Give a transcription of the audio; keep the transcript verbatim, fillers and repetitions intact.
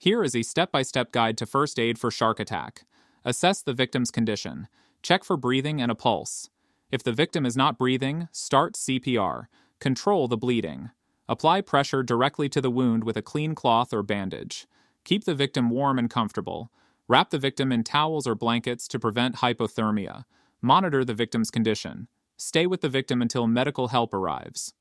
Here is a step-by-step guide to first aid for shark attack. Assess the victim's condition. Check for breathing and a pulse. If the victim is not breathing, start C P R. Control the bleeding. Apply pressure directly to the wound with a clean cloth or bandage. Keep the victim warm and comfortable. Wrap the victim in towels or blankets to prevent hypothermia. Monitor the victim's condition. Stay with the victim until medical help arrives.